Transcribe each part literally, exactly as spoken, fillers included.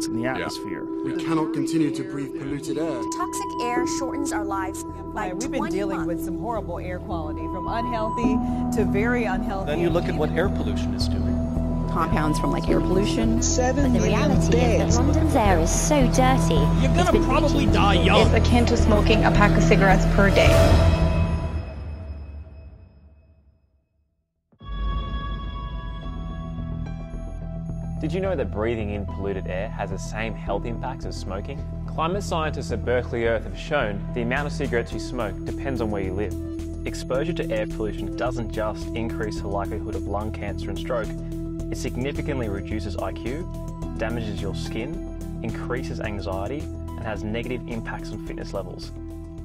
that's in the atmosphere. Yeah. We cannot continue to breathe polluted air. Toxic air shortens our lives by twenty months. We've been dealing with some horrible air quality, from unhealthy to very unhealthy. Then you look at what air pollution is doing. Compounds from like air pollution. Seven but the reality days. is that London's air is so dirty. You're gonna been, probably die young. It's akin to smoking a pack of cigarettes per day. Did you know that breathing in polluted air has the same health impacts as smoking? Climate scientists at Berkeley Earth have shown the amount of cigarettes you smoke depends on where you live. Exposure to air pollution doesn't just increase the likelihood of lung cancer and stroke. It significantly reduces I Q, damages your skin, increases anxiety, and has negative impacts on fitness levels.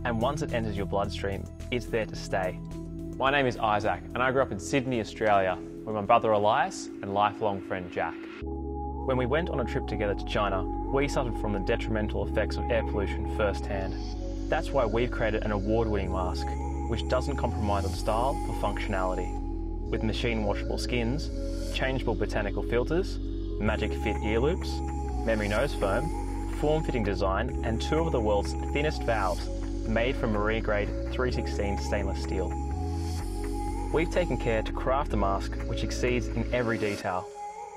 And once it enters your bloodstream, it's there to stay. My name is Isaac, and I grew up in Sydney, Australia, with my brother Elias and lifelong friend Jack. When we went on a trip together to China, we suffered from the detrimental effects of air pollution firsthand. That's why we've created an award-winning mask, which doesn't compromise on style or functionality. With machine washable skins, changeable botanical filters, magic fit ear loops, memory nose foam, form-fitting design, and two of the world's thinnest valves made from marine grade three sixteen stainless steel. We've taken care to craft a mask which exceeds in every detail.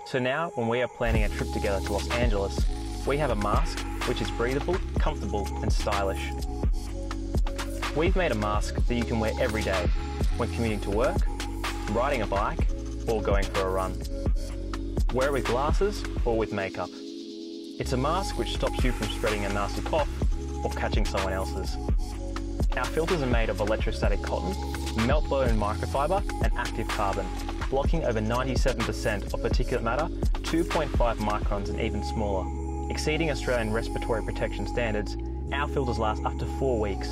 So now when we are planning a trip together to Los Angeles, we have a mask which is breathable, comfortable, and stylish. We've made a mask that you can wear every day when commuting to work, riding a bike, or going for a run. Wear it with glasses or with makeup. It's a mask which stops you from spreading a nasty cough or catching someone else's. Our filters are made of electrostatic cotton, melt-blown microfiber, and active carbon, blocking over ninety-seven percent of particulate matter, two point five microns and even smaller. Exceeding Australian respiratory protection standards, our filters last up to four weeks.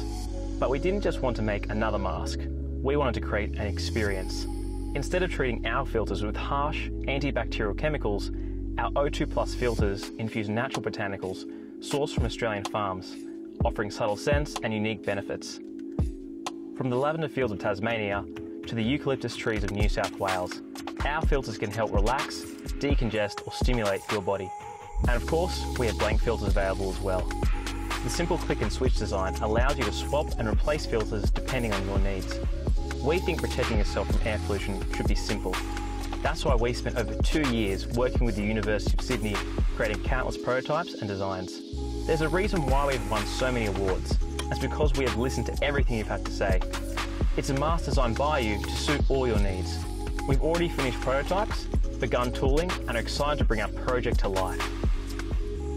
But we didn't just want to make another mask. We wanted to create an experience. Instead of treating our filters with harsh antibacterial chemicals, our O two plus filters infuse natural botanicals sourced from Australian farms, offering subtle scents and unique benefits. From the lavender fields of Tasmania to the eucalyptus trees of New South Wales, our filters can help relax, decongest, or stimulate your body. And of course, we have blank filters available as well. The simple click and switch design allows you to swap and replace filters depending on your needs. We think protecting yourself from air pollution should be simple. That's why we spent over two years working with the University of Sydney, creating countless prototypes and designs. There's a reason why we've won so many awards. That's because we have listened to everything you've had to say. It's a mask designed by you to suit all your needs. We've already finished prototypes, begun tooling, and are excited to bring our project to life.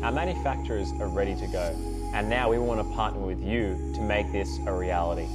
Our manufacturers are ready to go, and now we want to partner with you to make this a reality.